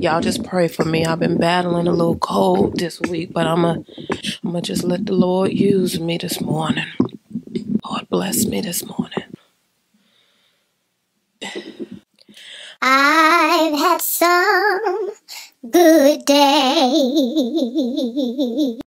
Y'all just pray for me. I've been battling a little cold this week, but I'm gonna just let the Lord use me this morning. Lord bless me this morning. I've had some good days.